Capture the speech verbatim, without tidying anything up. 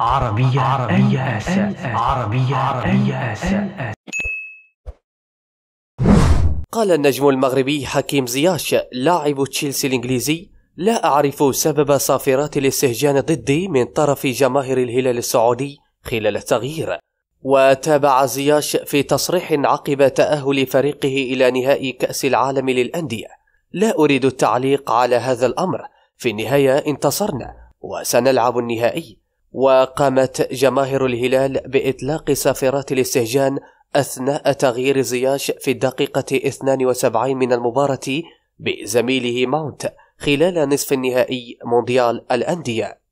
عربية عربية آسف عربية عربية آسف. قال النجم المغربي حكيم زياش لاعب تشيلسي الإنجليزي: لا أعرف سبب صافرات الاستهجان ضدي من طرف جماهير الهلال السعودي خلال التغيير. وتابع زياش في تصريح عقب تأهل فريقه إلى نهائي كأس العالم للأندية: لا أريد التعليق على هذا الأمر، في النهاية انتصرنا وسنلعب النهائي. وقامت جماهير الهلال بإطلاق صافرات الاستهجان أثناء تغيير زياش في الدقيقة اثنين وسبعين من المباراة بزميله ماونت خلال نصف النهائي مونديال الأندية.